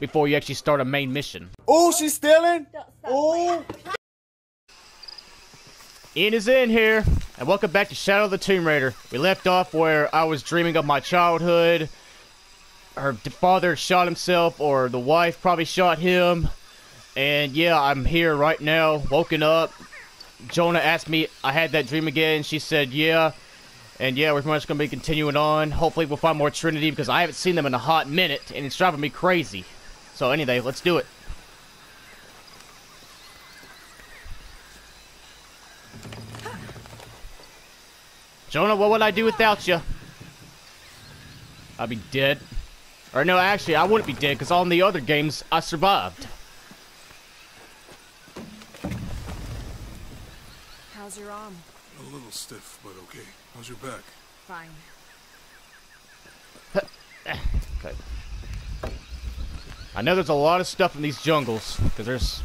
before you actually start a main mission. Oh, she's stealing! Oh! Ian is in here, and welcome back to Shadow of the Tomb Raider. We left off where I was dreaming of my childhood. Her father shot himself, or the wife probably shot him. And yeah, I'm here right now, woken up. Jonah asked me, I had that dream again. She said, yeah. And yeah, we're much going to be continuing on. Hopefully we'll find more Trinity, because I haven't seen them in a hot minute, and it's driving me crazy. So anyway, let's do it. Jonah, what would I do without you? I'd be dead. Or no, actually, I wouldn't be dead, because all in the other games, I survived. How's your arm? A little stiff, but okay. How's your back? Fine. Okay. I know there's a lot of stuff in these jungles, because there's...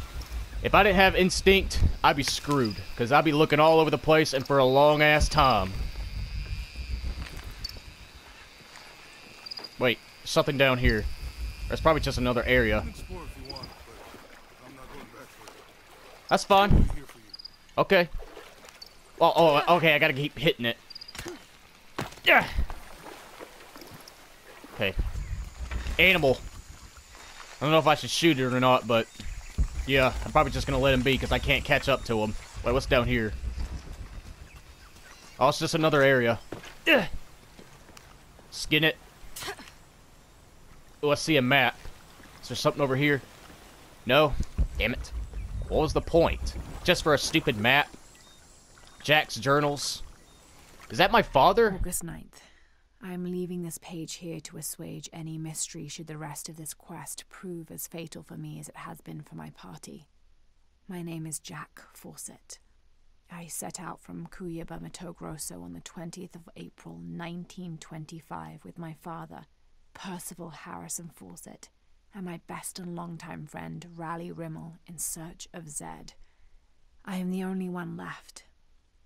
If I didn't have instinct, I'd be screwed, because I'd be looking all over the place and for a long-ass time. Wait. Something down here. That's probably just another area. That's fine. Okay. Oh, okay. I gotta keep hitting it. Yeah. Okay. Animal. I don't know if I should shoot it or not, but yeah, I'm probably just gonna let him be because I can't catch up to him. Wait, what's down here? Oh, it's just another area. Yeah. Skin it. Oh, I see a map. Is there something over here? No? Damn it. What was the point? Just for a stupid map? Jack's journals? Is that my father? August 9th. I'm leaving this page here to assuage any mystery should the rest of this quest prove as fatal for me as it has been for my party. My name is Jack Fawcett. I set out from Cuiabá, Mato Grosso on the 20th of April, 1925 with my father, Percival Harrison Fawcett, and my best and longtime friend Raleigh Rimmel in search of Zed. I am the only one left.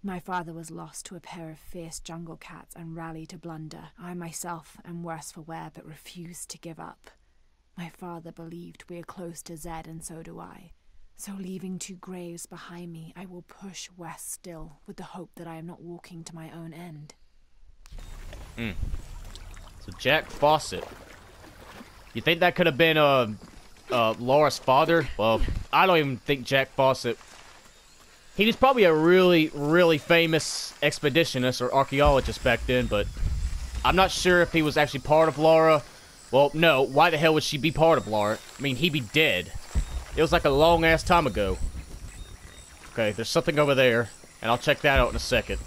My father was lost to a pair of fierce jungle cats and Raleigh to blunder. I myself am worse for wear but refused to give up. My father believed we are close to Zed and so do I. So leaving two graves behind me, I will push west still with the hope that I am not walking to my own end. Mm. So Jack Fawcett. You think that could have been Laura's father? Well, I don't even think Jack Fawcett. He was probably a really, really famous expeditionist or archaeologist back then, but I'm not sure if he was actually part of Lara. Well, no. Why the hell would she be part of Lara? I mean, he'd be dead. It was like a long-ass time ago. Okay, there's something over there, and I'll check that out in a second.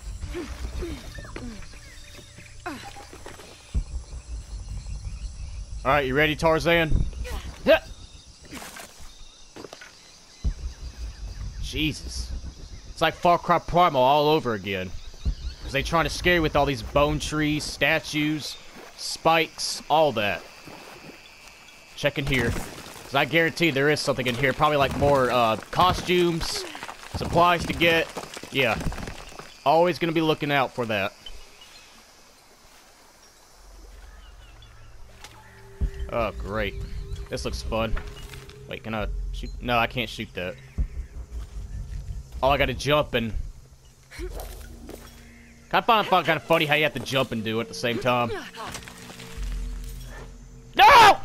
Alright, you ready, Tarzan? Yeah. Jesus. It's like Far Cry Primal all over again. Because they're trying to scare you with all these bone trees, statues, spikes, all that. Check in here. Because I guarantee there is something in here. Probably like more costumes, supplies to get. Yeah. Always going to be looking out for that. Oh, great. This looks fun. Wait, can I shoot? No, I can't shoot that. Oh, I gotta jump and... I find it kind of funny how you have to jump and do it at the same time. No!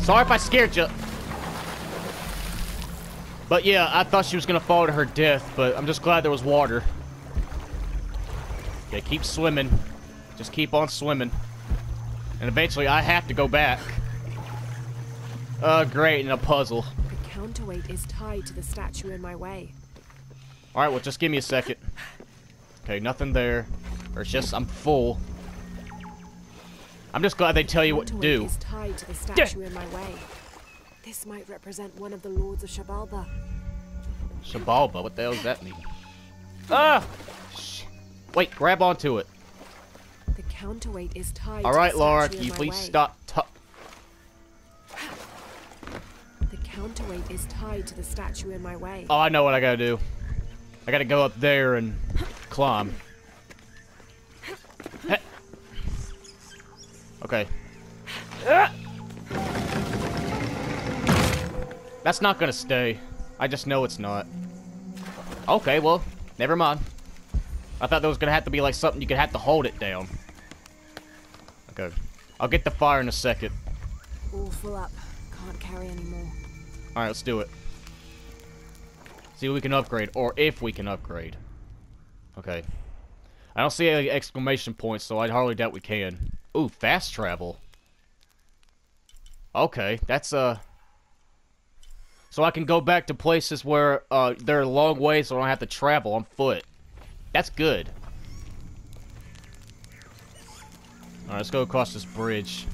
Sorry if I scared you. But yeah, I thought she was gonna fall to her death, but I'm just glad there was water. Okay, keep swimming. Just keep on swimming. And eventually, I have to go back. Great, and a puzzle. The counterweight is tied to the statue in my way. Alright, well, just give me a second. Okay, nothing there. Or it's just, I'm full. I'm just glad they tell you what to do. Is tied to the statue in my way. This might represent one of the lords of Xibalba. Xibalba? What the hell does that mean? Ah! Wait, grab onto it. The counterweight is tied. All right, Lara, can you please stop? The counterweight is tied to the statue in my way. Oh, I know what I gotta do. I gotta go up there and climb. Okay. That's not gonna stay. I just know it's not. Okay, well, never mind. I thought there was gonna have to be like something you could have to hold it down. Okay. I'll get the fire in a second. All full up. Can't carry anymore. Alright, let's do it. See what we can upgrade, or if we can upgrade. Okay. I don't see any exclamation points, so I hardly doubt we can. Ooh, fast travel. Okay, that's so I can go back to places where they're a long way, so I don't have to travel on foot. That's good. Alright, let's go across this bridge.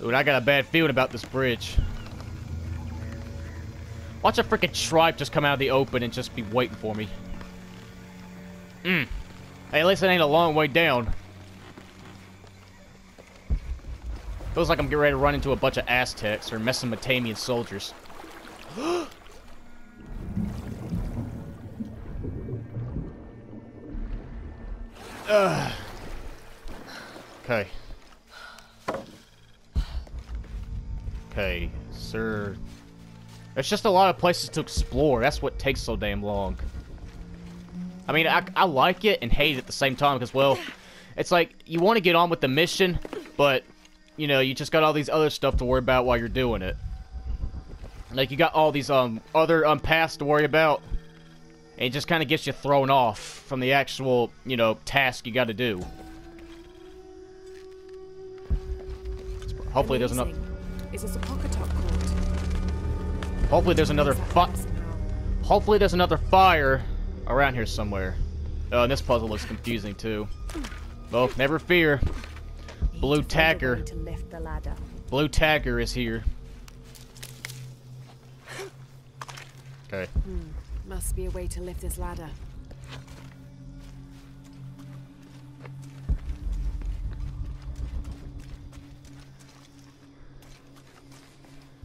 Dude, I got a bad feeling about this bridge. Watch a freaking tribe just come out of the open and just be waiting for me. Hey, at least it ain't a long way down. Feels like I'm getting ready to run into a bunch of Aztecs or Mesopotamian soldiers. Okay. Okay, sir. There's just a lot of places to explore. That's what takes so damn long. I mean, I like it and hate it at the same time because, well, it's like you want to get on with the mission, but, you know, you just got all these other stuff to worry about while you're doing it. Like, you got all these other paths to worry about, and it just kind of gets you thrown off from the actual, you know, task you got to do. Hopefully there's another... Is this a Pocketuck court? Hopefully there's another fire around here somewhere. Oh, and this puzzle looks confusing too. Well, never fear. Blue Tacker. Blue Tacker is here. Okay. Must be a way to lift this ladder.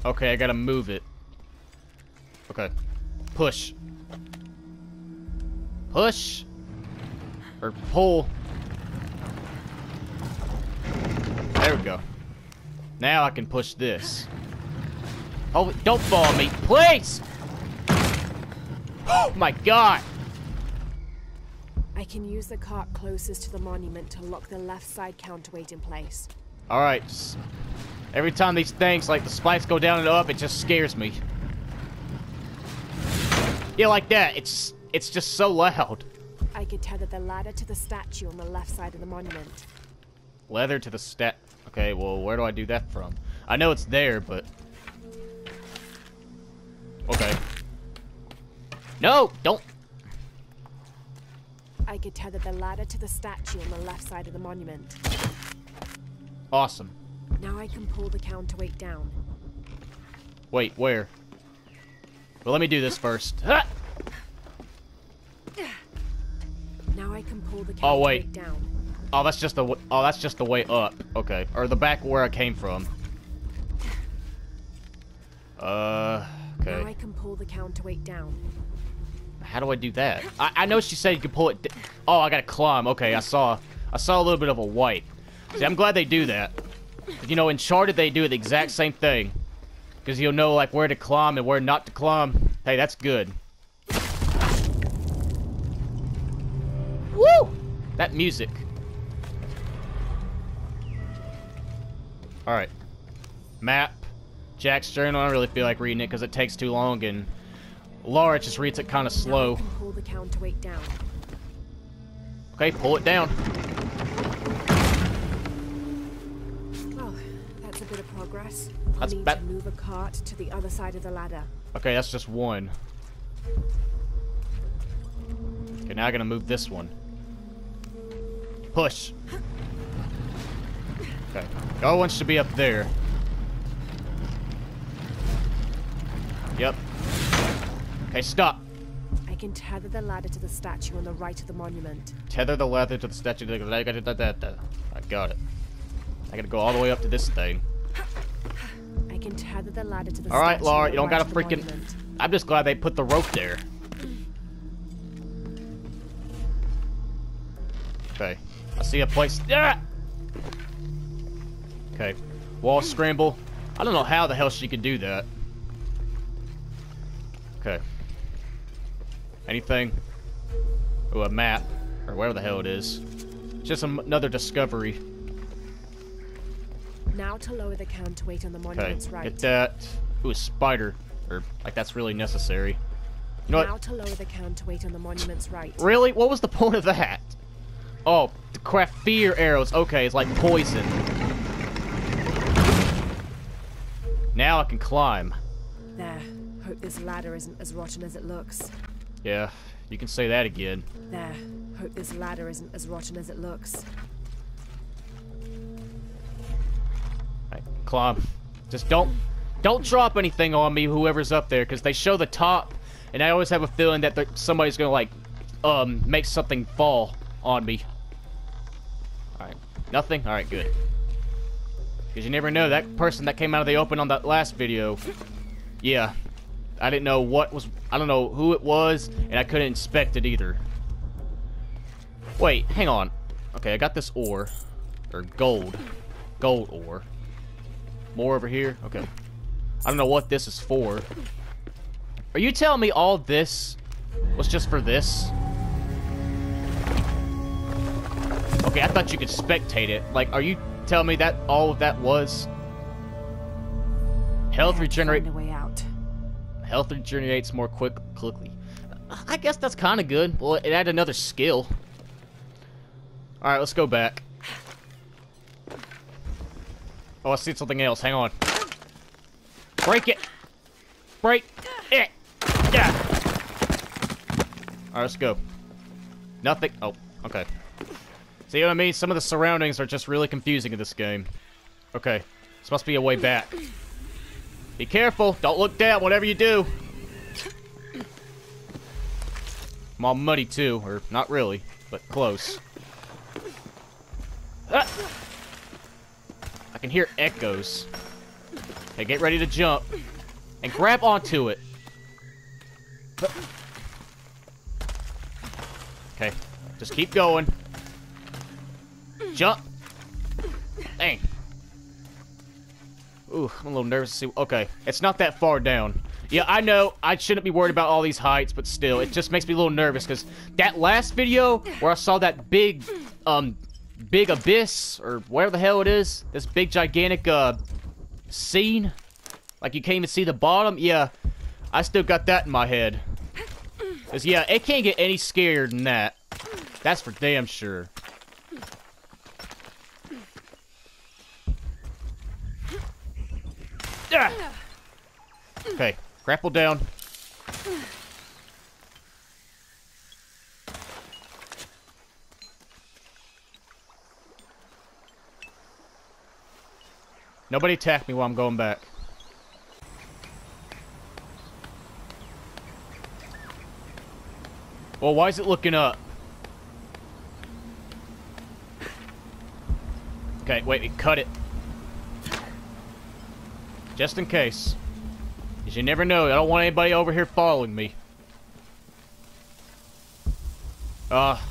Okay, I gotta move it. Okay. Push. Push. Or pull. There we go. Now I can push this. Oh, don't fall on me, please! Oh my god! I can use the cart closest to the monument to lock the left side counterweight in place. Alright. Every time these things, like the spikes go down and up, it just scares me. Yeah, like that. It's just so loud. I could tether the ladder to the statue on the left side of the monument. Leather to the stat... Okay, well, where do I do that from? I know it's there, but... Okay. No! Don't! I could tether the ladder to the statue on the left side of the monument. Awesome. Now I can pull the counterweight down. Wait, where? Well, let me do this first. Ah! Now I can pull the counterweight down. Oh, that's just the way up. Okay, or the back where I came from. Okay. Now I can pull the counterweight down. How do I do that? I know she said you could pull it. Oh, I gotta climb. Okay, I saw a little bit of a white. See, I'm glad they do that. You know, in Uncharted they do the exact same thing, because you'll know like where to climb and where not to climb. Hey, that's good. Woo! That music. Alright. Map. Jack's journal. I don't really feel like reading it because it takes too long, and Lara just reads it kind of slow. Pull the counterweight down. Okay, pull it down. Well, that's a bit of progress. I'll need to move a cart to the other side of the ladder. Okay, that's just one. Okay, now I'm gonna move this one. Push. Okay. The other one should be up there. Yep. Okay, stop. I can tether the ladder to the statue on the right of the monument. Tether the ladder to the statue. I got it. I gotta go all the way up to this thing. I can tether the ladder to the statue. Alright, Lara, you don't gotta freaking... I'm just glad they put the rope there. Okay. I see a place... Ah! Okay, wall scramble. I don't know how the hell she could do that. Okay. Anything? Oh, a map. Or whatever the hell it is. It's just another discovery. Now to lower the count to wait on the monument's right. Get that. Ooh, a spider. Or, like, that's really necessary. You know what? To lower the count to wait on the monument's right. Really? What was the point of that? Oh, the Craftier arrows. Okay, it's like poison. Now I can climb. There. Hope this ladder isn't as rotten as it looks. Yeah, you can say that again. There. Hope this ladder isn't as rotten as it looks. Right, climb. Just don't drop anything on me, whoever's up there, because they show the top, and I always have a feeling that somebody's gonna like make something fall on me. All right, nothing. All right, good. Because you never know, that person that came out of the open on that last video, yeah, I didn't know what was, I don't know who it was, and I couldn't inspect it either. Wait, hang on. Okay, I got this ore, or gold. Gold ore. More over here? Okay. I don't know what this is for. Are you telling me all this was just for this? Okay, I thought you could spectate it. Like, are you... tell me that all of that was health regenerate. Way out. Health regenerates more quickly. I guess that's kind of good. Well, it added another skill. All right, let's go back. Oh, I see something else. Hang on. Break it. Break it. Yeah. All right, let's go. Nothing. Oh, okay. See what I mean? Some of the surroundings are just really confusing in this game. Okay. This must be a way back. Be careful. Don't look down, whatever you do. I'm all muddy too, or not really, but close. Ah! I can hear echoes. Okay, get ready to jump. And grab onto it. Okay. Just keep going. Jump! Dang. Ooh, I'm a little nervous to see. Okay, it's not that far down. Yeah, I know I shouldn't be worried about all these heights, but still, it just makes me a little nervous because that last video where I saw that big abyss or whatever the hell it is, this big gigantic scene, like you can't even see the bottom. Yeah, I still got that in my head. 'Cause yeah, it can't get any scarier than that. That's for damn sure. Ah! Okay, grapple down. Nobody attack me while I'm going back. Well, why is it looking up? Okay, wait, cut it. Just in case. Because you never know. I don't want anybody over here following me. Probably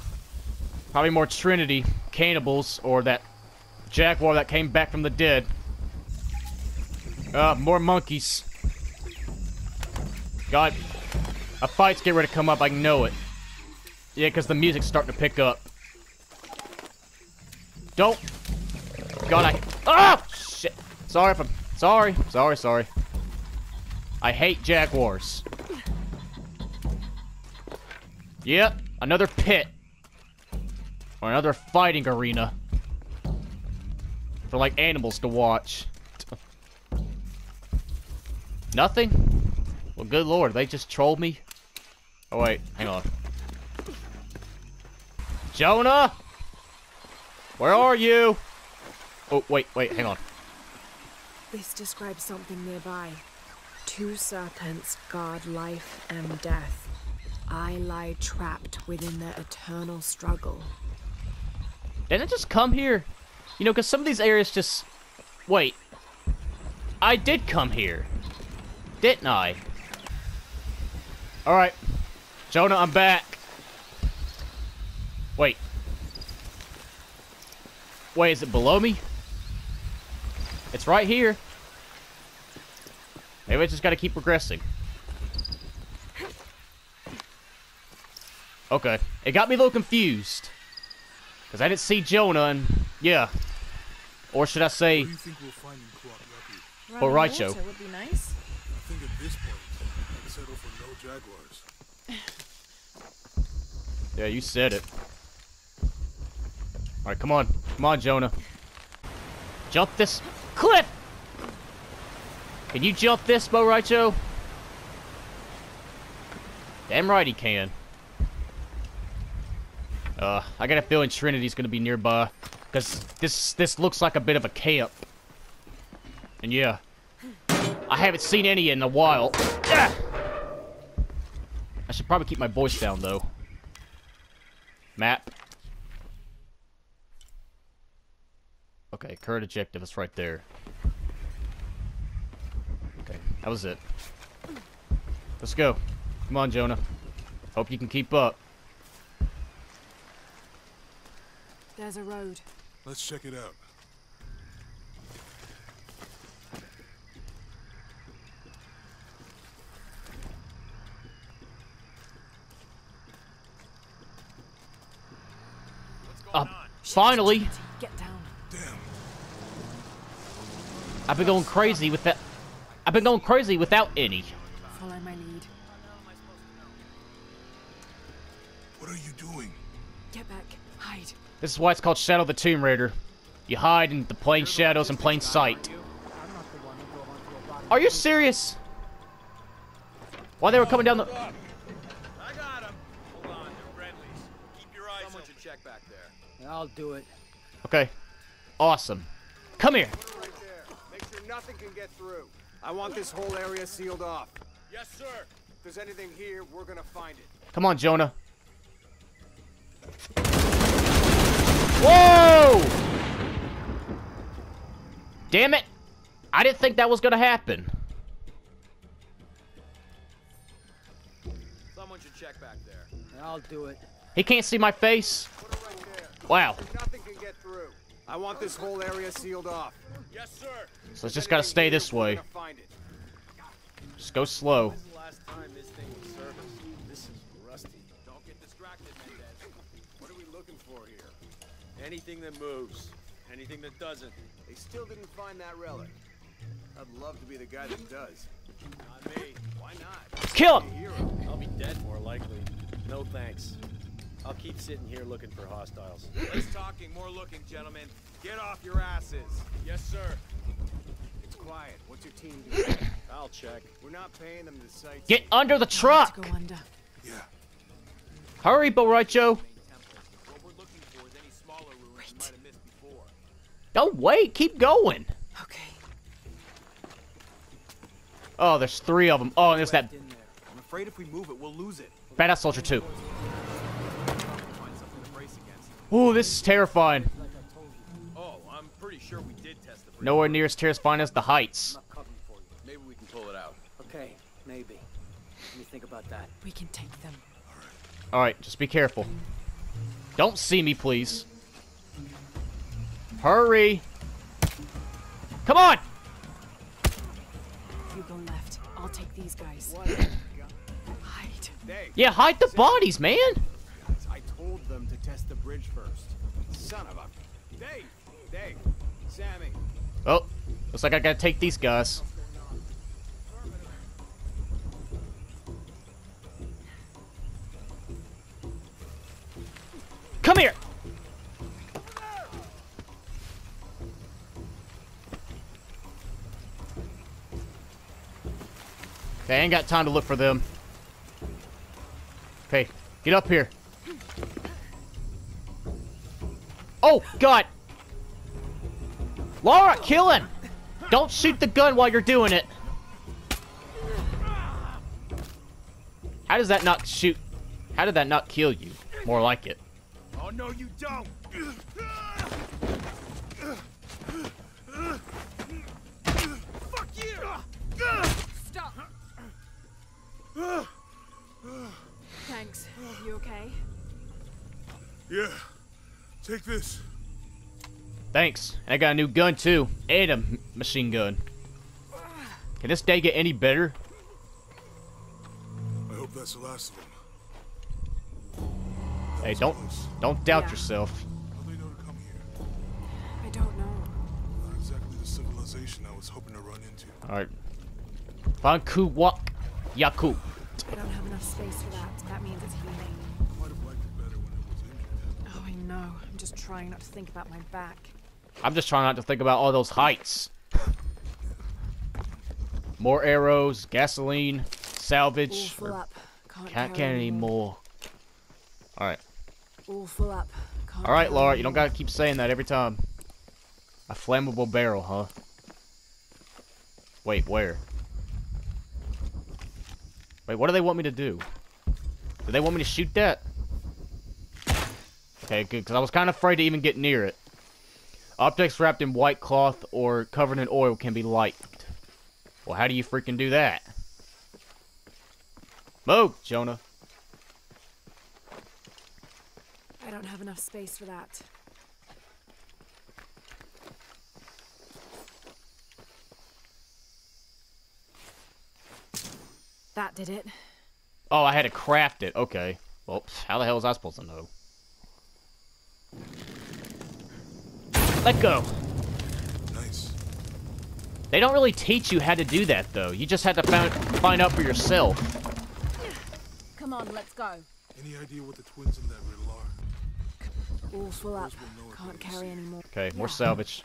more Trinity cannibals or that jaguar that came back from the dead. More monkeys. God. A fight's getting ready to come up. I know it. Yeah, because the music's starting to pick up. Don't. God, I. Ah! Shit. Sorry if I'm. Sorry. I hate jaguars. Yep, another pit. Or another fighting arena. For, like, animals to watch. Nothing? Well, good lord, they just trolled me? Oh, wait, hang on. Jonah! Where are you? Oh, wait, hang on. This describes something nearby. Two serpents guard life and death. I lie trapped within their eternal struggle. Didn't I just come here? You know, because some of these areas just... Wait. I did come here. Didn't I? Alright. Jonah, I'm back. Wait. Wait, is it below me? It's right here. Maybe I just gotta keep progressing. Okay. It got me a little confused. Because I didn't see Jonah and... yeah. Or should I say... what do you think we'll find in Kuwak Yaku? Or Raicho. Would be nice. I think at this point, I'd settle for no jaguars. Yeah, you said it. Alright, come on. Come on, Jonah. Jump this cliff! Can you jump this, Bo Raicho? Damn right he can. I got a feeling Trinity's gonna be nearby, because this looks like a bit of a camp. And yeah, I haven't seen any in a while. Ah! I should probably keep my voice down, though. Map. Okay, current objective is right there. Okay, that was it. Let's go. Come on, Jonah. Hope you can keep up. There's a road. Let's check it out. Finally! Get down. Damn. I've been going crazy with that. I've been going crazy without any. Follow my lead. What are you doing? Get back. Hide. This is why it's called Shadow of the Tomb Raider. You hide in the plain shadows and plain sight. Are you serious? Why they were coming down the... I got him. Hold on, they're friendlies. Keep your eyes open. Someone should check back there. I'll do it. Okay. Awesome. Come here. Right there. Make sure nothing can get through. I want this whole area sealed off. Yes, sir. If there's anything here, we're gonna find it. Come on, Jonah. Whoa! Damn it! I didn't think that was gonna happen. Someone should check back there. I'll do it. He can't see my face. Put it right there. Wow. Nothing can get through. I want this whole area sealed off. Yes, sir. So it's just gotta stay this way. Just go slow. This is the last time this thing was serviced. This is rusty. Don't get distracted, Mendez. What are we looking for here? Anything that moves. Anything that doesn't. They still didn't find that relic. I'd love to be the guy that does. Not me. Why not? Kill him! I'll be dead more likely. No thanks. I'll keep sitting here looking for hostiles. Less talking, more looking, gentlemen. Get off your asses. Yes, sir. It's quiet. What's your team doing? I'll check. We're not paying them to sight. Get under the truck! Go under. Yeah. Hurry, Bo Raicho. Don't wait, keep going. Okay. Oh, there's three of them. Oh, and there's that. I'm afraid if we move it, we'll lose it. Badass Soldier 2. Ooh, this is terrifying. Oh, I'm pretty sure we did test the. Nowhere near as terrifying as the heights. Maybe we can pull it out. Okay, maybe. Let me think about that. We can take them. All right, just be careful. Don't see me, please. Hurry! Come on! You go left. I'll take these guys. Hide. Yeah, hide the bodies, man. I told them to test the bridge first. Son of a. Dave, Sammy. Oh, looks like I gotta take these guys. Come here. Okay, I ain't got time to look for them. Okay, get up here. Oh, God! Lara, kill him! Don't shoot the gun while you're doing it. How does that not shoot? How did that not kill you? More like it. Oh, no, you don't! Fuck you! Thanks. You okay? Yeah. Take this. Thanks. And I got a new gun too, and a machine gun. Can this day get any better? I hope that's the last one. Hey, don't doubt yourself. How do they know to come here? I don't know. Not exactly the civilization I was hoping to run into. All right. Find Kuwak Yaku. I don't have enough space for that. That means it's healing. I might have liked it better when it was injured. Oh, I know. I'm just trying not to think about my back. I'm just trying not to think about all those heights. More arrows, gasoline, salvage. Full up. Can't get any more. All right. Full up. All right, Lara. You don't gotta keep saying that every time. A flammable barrel, huh? Wait, where? Wait, what do they want me to do? Do they want me to shoot that? Okay, good, because I was kind of afraid to even get near it. Objects wrapped in white cloth or covered in oil can be lightened. Well, how do you freaking do that? Move, Jonah. I don't have enough space for that. That did it. Oh, I had to craft it. Okay. Well, how the hell was I supposed to know? Let go. Nice. They don't really teach you how to do that, though. You just had to find out for yourself. Come on, let's go. Any idea what the twins in that riddle are? All full up. Can't carry anymore. Okay, more salvage.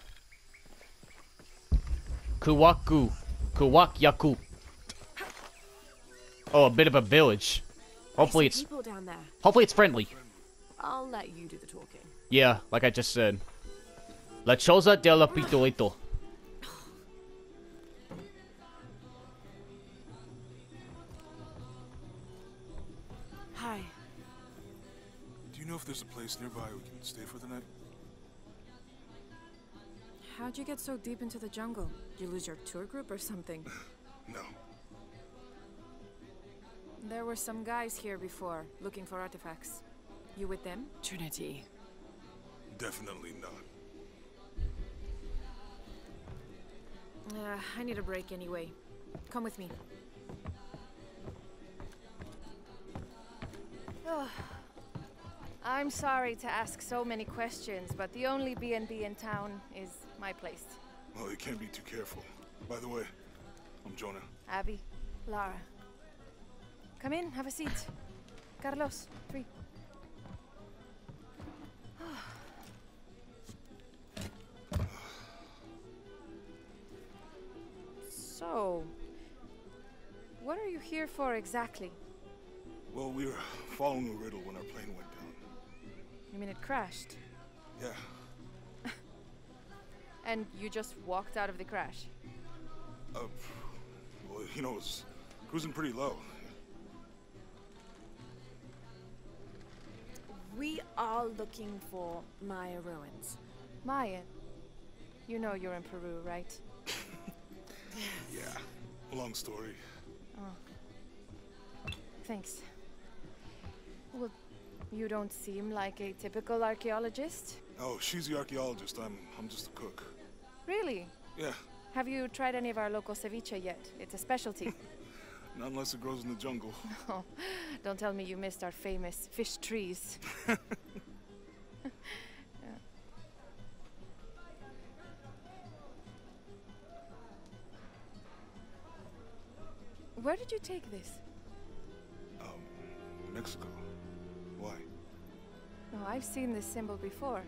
Kuwak Yaku. Oh, a bit of a village. Hopefully it's down there. Hopefully it's friendly. I'll let you do the talking. Yeah, like I just said. La Chosa de la Pitoito. Hi. Do you know if there's a place nearby we can stay for the night? How'd you get so deep into the jungle? Did you lose your tour group or something? No. There were some guys here before, looking for artifacts. You with them? Trinity. Definitely not. I need a break anyway. Come with me. Oh. I'm sorry to ask so many questions, but the only B&B in town is my place. Well, you can't be too careful. By the way, I'm Jonah. Abby. Lara. Come in, have a seat. Carlos, three. So, what are you here for exactly? Well, we were following a riddle when our plane went down. You mean it crashed? Yeah. And you just walked out of the crash? Well, you know, it was cruising pretty low. We are looking for Maya ruins. Maya? You know you're in Peru, right? Yeah. Long story. Oh. Thanks. Well, you don't seem like a typical archaeologist. Oh, she's the archaeologist. I'm just a cook. Really? Yeah. Have you tried any of our local ceviche yet? It's a specialty. Not unless it grows in the jungle. No, don't tell me you missed our famous fish trees. Yeah. Where did you take this? Mexico. Why? No, I've seen this symbol before.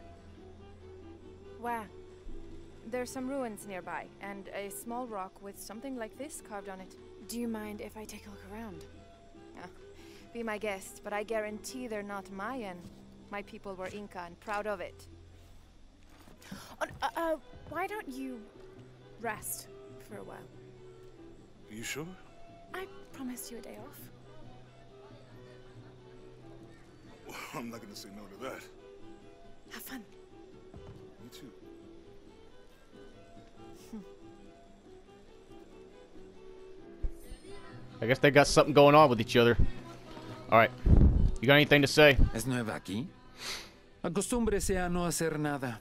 Wow. There's some ruins nearby, and a small rock with something like this carved on it. Do you mind if I take a look around? Be my guest, but I guarantee they're not Mayan. My people were Inca and proud of it. Why don't you rest for a while? Are you sure? I promised you a day off. Well, I'm not gonna say no to that. Have fun. Me too. I guess they got something going on with each other. Alright. You got anything to say? ¿Es nueva aquí? Acostúmbrese a no hacer nada.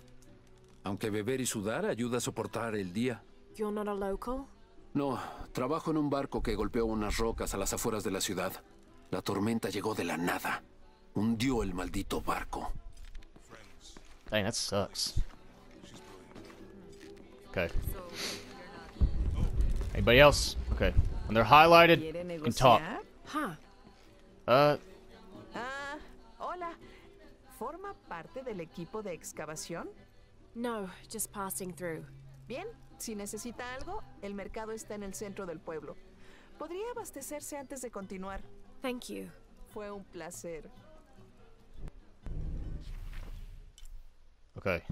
Aunque beber y sudar ayuda a soportar el día. You're not a local? No, trabajo en un barco que golpeó unas rocas a las afueras de la ciudad. La tormenta llegó de la nada. hundió el maldito barco. Dang, that sucks. Okay. Anybody else? Okay. When they're highlighted, you can talk. Hola. ¿Forma parte del equipo de excavación? No, just passing through. Bien, si necesita algo, el mercado está en el centro del pueblo. Podría abastecerse antes de continuar. Thank you. Fue un placer. Okay.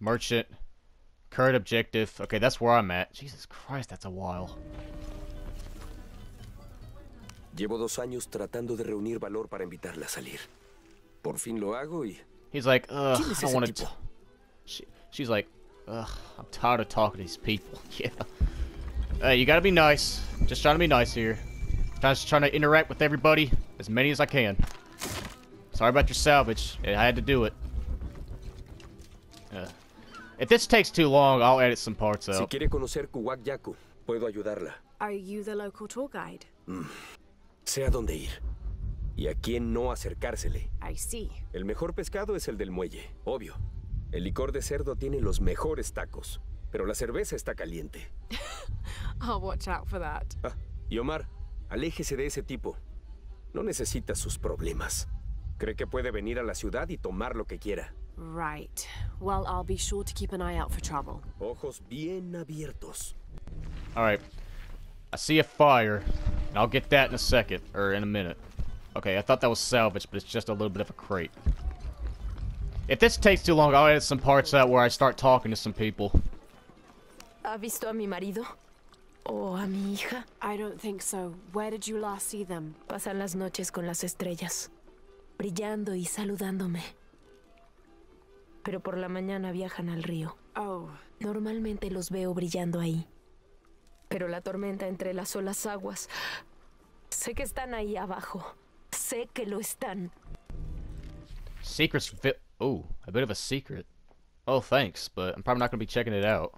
Merchant. Current objective. Okay, that's where I'm at. Jesus Christ, that's a while. Llevo 2 años tratando de reunir valor para invitarla a salir. Por fin lo hago y... He's like, ugh, I don't want to... She's like, ugh, I'm tired of talking to these people. Yeah. Hey, you gotta be nice. Just trying to be nice here. Just trying to interact with everybody, as many as I can. Sorry about your salvage. I had to do it. If this takes too long, I'll edit some parts out. Si quiere conocer Kuwak Yaku, puedo ayudarla. Are you the local tour guide? Sé a dónde ir y a quién no acercársele. I see. El mejor pescado es el del muelle, obvio. El licor de cerdo tiene los mejores tacos, pero la cerveza está caliente. I'll watch out for that. Ah, y Omar, aléjese de ese tipo. No necesita sus problemas. Cree que puede venir a la ciudad y tomar lo que quiera. Right. Well, I'll be sure to keep an eye out for trouble. Ojos bien abiertos. All right. I see a fire. And I'll get that in a second, or in a minute. Okay, I thought that was salvage, but it's just a little bit of a crate. If this takes too long, I'll edit some parts out where I start talking to some people. ¿Ha visto a mi marido? ¿O a mi hija? I don't think so. Where did you last see them? Pasan las noches con las estrellas, brillando y saludándome. Pero por la mañana viajan al río. Oh. Normalmente los veo brillando ahí. Pero la tormenta entre las olas aguas. Sé que están ahí abajo. Sé que lo están. Secrets. Oh, a bit of a secret. Oh, thanks, but I'm probably not going to be checking it out.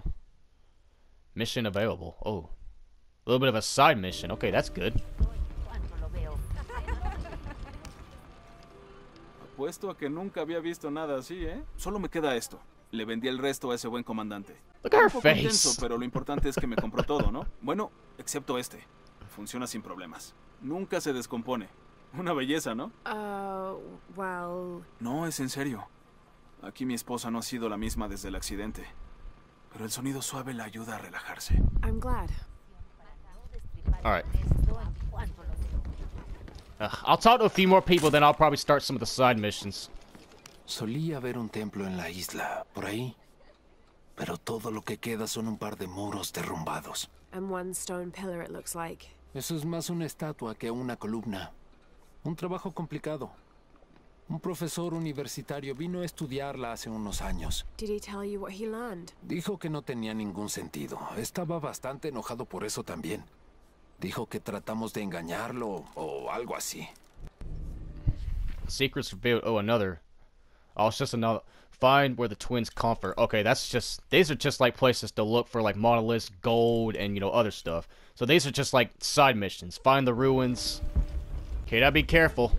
Mission available. Oh. A little bit of a side mission. Okay, that's good. Apuesto a que nunca había visto nada así, ¿eh? Solo me queda esto. Le vendí el resto a ese buen comandante. Look at her face. Intenso, pero lo importante es que me compró todo, ¿no? Bueno, excepto este. Funciona sin problemas. Nunca se descompone. Una belleza, ¿no? Well... No, es en serio. Aquí mi esposa no ha sido la misma desde el accidente. Pero el sonido suave la ayuda a relajarse. I'm glad. All right. I'll talk to a few more people, then I'll probably start some of the side missions. Solía ver un templo en la isla, por ahí. Pero todo lo que queda son un par de muros derrumbados. And one stone pillar, it looks like. Eso es más una estatua que una columna. Un trabajo complicado. Un profesor universitario vino a estudiarla hace unos años. Did he tell you what he learned? Dijo que no tenía ningún sentido. Estaba bastante enojado por eso también. Dijo que tratamos de engañarlo o algo así. Secrets revealed. Oh, another. Oh, it's just another. Find where the twins comfort. Okay, that's just, these are just like places to look for like monoliths, gold, and, you know, other stuff. So these are just like side missions. Find the ruins. Okay, gotta be careful.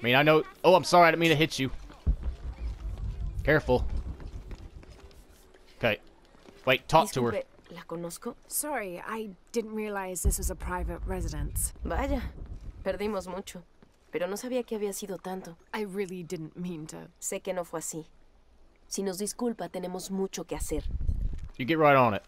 I mean, I know. Oh, I'm sorry, I didn't mean to hit you. Careful. Okay. Wait, talk to her. La conozco. Sorry, I didn't realize this was a private residence. Vaya, perdimos mucho. Pero no sabía que había sido tanto. I really didn't mean to. Sé que no fue así. Si nos disculpa, tenemos mucho que hacer. You get right on it.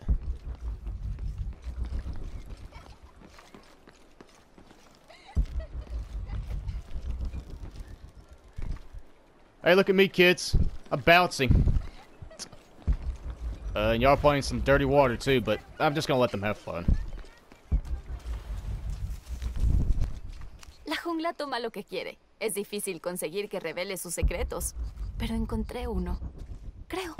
Hey, look at me, kids. I'm bouncing. And y'all playing some dirty water, too, but I'm just gonna let them have fun. La jungla toma lo que quiere. Es difícil conseguir que revele sus secretos. Pero encontré uno. Creo.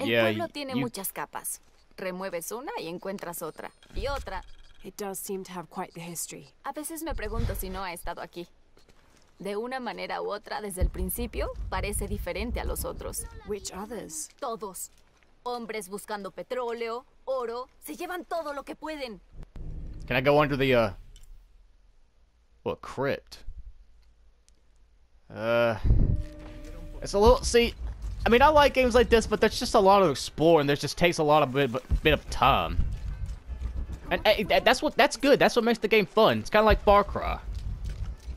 El pueblo tiene muchas capas. Remueves una y encuentras otra. Y otra. It does seem to have quite the history. A veces me pregunto si no ha estado aquí. De una manera u otra, desde el principio, parece diferente a los otros. Which others? Todos. Hombres buscando petróleo, oro, se llevan todo lo que pueden. Can I go under the, what, crypt? It's a little, see, I mean, I like games like this, but there's just a lot to explore, and there just takes a lot of bit of time. And that's good. That's what makes the game fun. It's kind of like Far Cry.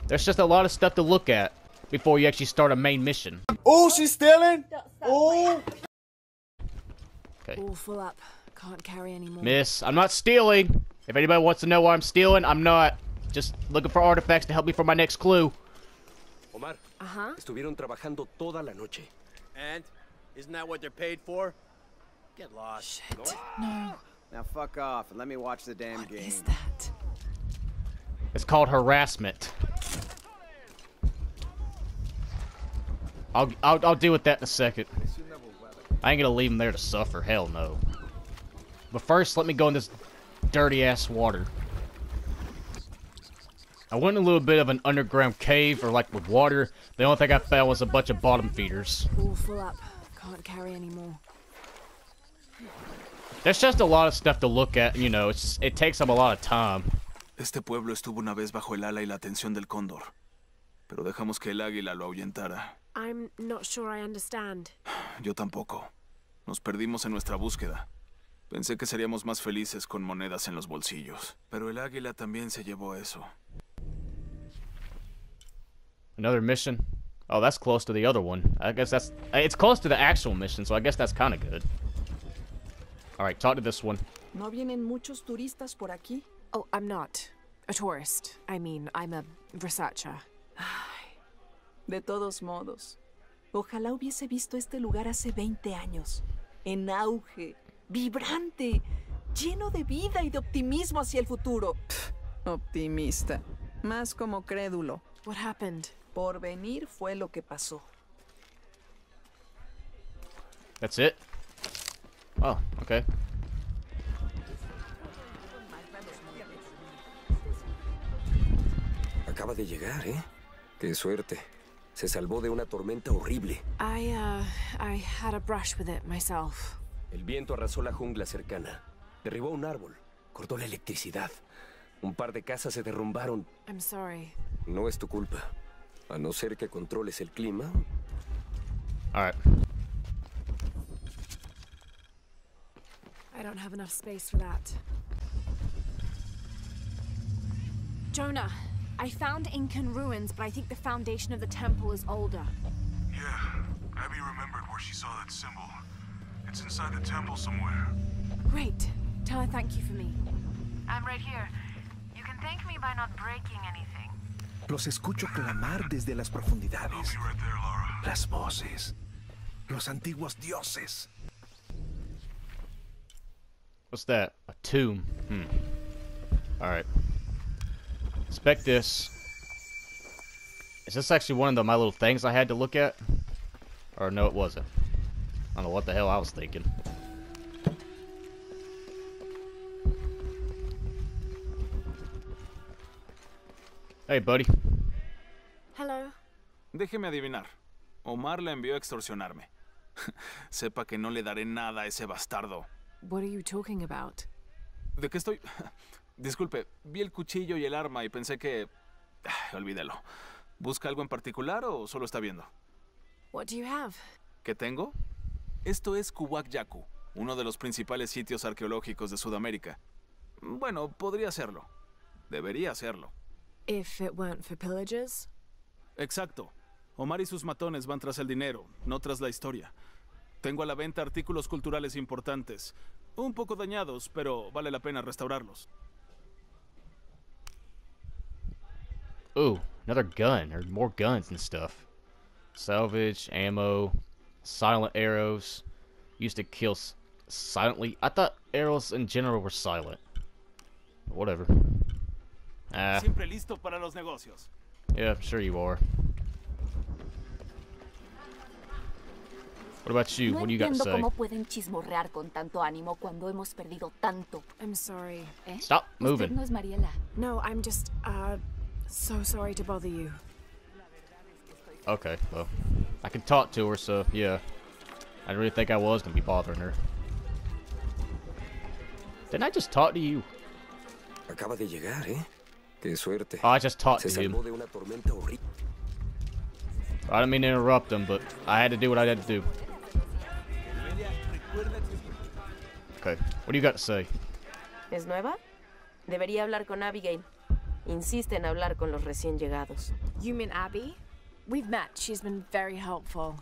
There's just a lot of stuff to look at before you actually start a main mission. Oh, she's stealing! Oh! Okay. All full up. Can't carry anymore. Miss, I'm not stealing. If anybody wants to know why I'm stealing, I'm not. Just looking for artifacts to help me for my next clue. Omar, estuvieron trabajando toda la noche. And? Isn't that what they're paid for? Get lost. Shit. No. Now fuck off and let me watch the damn game. What is that? It's called harassment. I'll deal with that in a second. I ain't gonna leave him there to suffer. Hell no. But first, let me go in this dirty-ass water. I went in a little bit of an underground cave, or like with water. The only thing I found was a bunch of bottom feeders. All full up. Can't carry anymore. There's just a lot of stuff to look at, you know. It's just, it takes up a lot of time. Este pueblo estuvo una vez bajo el ala y la atención del cóndor, pero dejamos que el águila lo ahuyentara. I'm not sure I understand. Yo tampoco. Nos perdimos en nuestra búsqueda. Pensé que seríamos más felices con monedas en los bolsillos, pero el águila también se llevó eso. Another mission. Oh, that's close to the other one. I guess that's... It's close to the actual mission, so I guess that's kind of good. Alright, talk to this one. ¿No vienen muchos turistas por aquí? Oh, I'm not a tourist. I mean, I'm a researcher. Ay, de todos modos. Ojalá hubiese visto este lugar hace 20 años. En auge, vibrante, lleno de vida y de optimismo hacia el futuro. Pff, optimista. Más como crédulo. What happened? Por venir fue lo que pasó. That's it? Oh, okay. Acaba de llegar, ¿eh? Qué suerte. Se salvó de una tormenta horrible. I had a brush with it myself. El viento arrasó la jungla cercana. Derribó un árbol. Cortó la electricidad. Un par de casas se derrumbaron. I'm sorry. No es tu culpa. A no ser que controles el clima. All right. I don't have enough space for that. Jonah, I found Incan ruins, but I think the foundation of the temple is older. Yeah, Abby remembered where she saw that symbol. It's inside the temple somewhere. Great. Tell her thank you for me. I'm right here. You can thank me by not breaking anything. Los escucho clamar desde las profundidades. I'll be right there, Lara. Las voces. Los antiguos dioses. What's that? A tomb. Hmm. Alright. Inspect this. Is this actually one of my little things I had to look at? Or no, it wasn't. I don't know what the hell I was thinking. Hey, buddy. Hello. Déjeme adivinar. Omar le envió a extorsionarme. Sepa que no le daré nada a ese bastardo. What are you talking about? ¿De qué estoy? Disculpe, vi el cuchillo y el arma y pensé que... olvídalo. ¿Busca algo en particular o solo está viendo? What do you have? ¿Qué tengo? Esto es Kuwak Yaku, uno de los principales sitios arqueológicos de Sudamérica. Bueno, podría hacerlo. Debería hacerlo. If it weren't for pillages? Exacto. Omar y sus matones van tras el dinero, no tras la historia. Tengo a la venta artículos culturales importantes, un poco dañados, pero vale la pena restaurarlos. Ooh, another gun, or more guns and stuff. Salvage, ammo, silent arrows. Used to kill silently. I thought arrows in general were silent. Whatever. Siempre listo para los negocios. Yeah, I'm sure you are. What about you? What do you got to say? I'm sorry. Stop moving. No, I'm just so sorry to bother you. Okay, well, I can talk to her, so yeah. I didn't really think I was gonna be bothering her. Didn't I just talk to you? Acaba de llegar, eh? Qué suerte. I just talked to him. I didn't mean to interrupt them, but I had to do what I had to do. Okay, what do you got to say? ¿Es nueva? Debería hablar con Abigail. Insiste en hablar con los recién llegados. You mean Abby? We've met. She's been very helpful.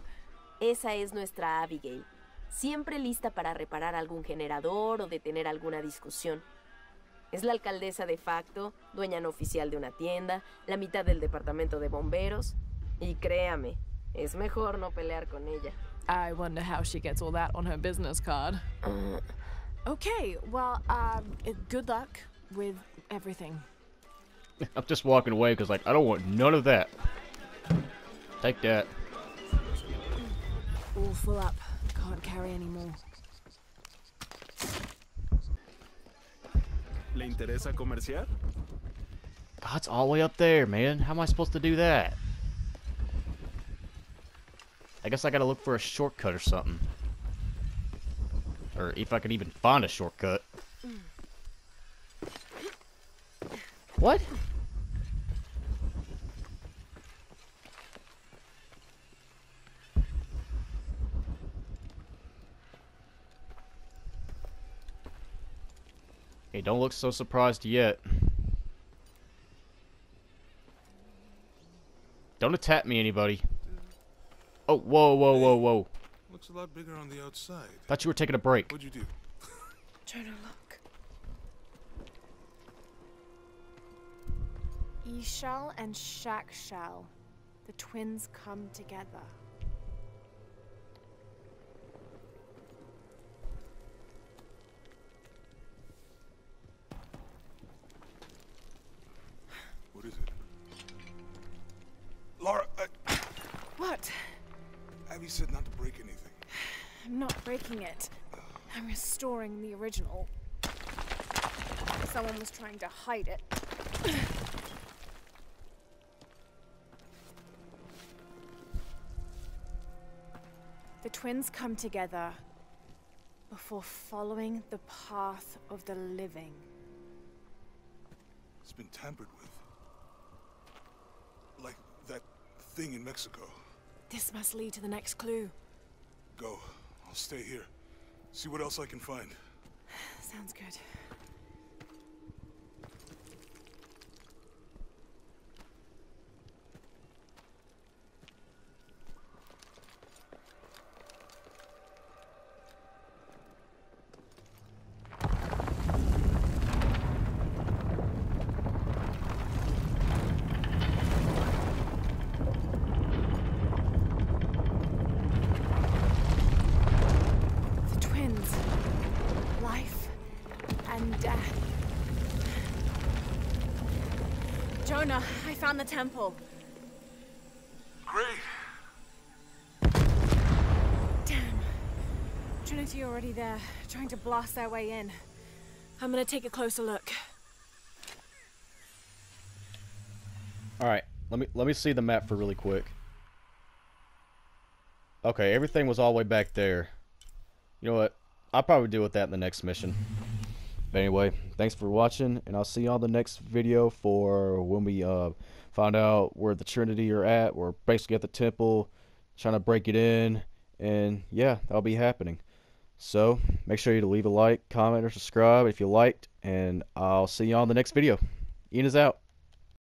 Esa es nuestra Abigail. Siempre lista para reparar algún generador o detener alguna discusión. Es la alcaldesa de facto, dueña no oficial de una tienda, la mitad del departamento de bomberos. Y créame, es mejor no pelear con ella. I wonder how she gets all that on her business card. Okay, well, good luck with everything. I'm just walking away because, like, I don't want none of that. Take that. All full up. Can't carry any more. ¿Le interesa comerciar? God, it's all the way up there, man. How am I supposed to do that? I guess I gotta look for a shortcut or something. Or if I can even find a shortcut. What? Hey, don't look so surprised yet. Don't attack me, anybody. Oh, whoa, whoa, whoa, whoa. Looks a lot bigger on the outside. Thought you were taking a break. What'd you do? Jonah, look. Ishal and Shakshal. The twins come together. What is it? Lara, What? Abby said not to break anything. I'm not breaking it. I'm restoring the original. Someone was trying to hide it. The twins come together before following the path of the living. It's been tampered with. Like that thing in Mexico. This must lead to the next clue. Go. I'll stay here. See what else I can find. Sounds good. Jonah, I found the temple. Great. Damn. Trinity already there, trying to blast their way in. I'm gonna take a closer look. All right, let me see the map for really quick. Okay, everything was all the way back there. You know what? I'll probably deal with that in the next mission. But anyway, thanks for watching, and I'll see y'all in the next video for when we find out where the Trinity are at. We're basically at the temple, trying to break it in, and yeah, that'll be happening. So, make sure you leave a like, comment, or subscribe if you liked, and I'll see y'all in the next video. Ian is out.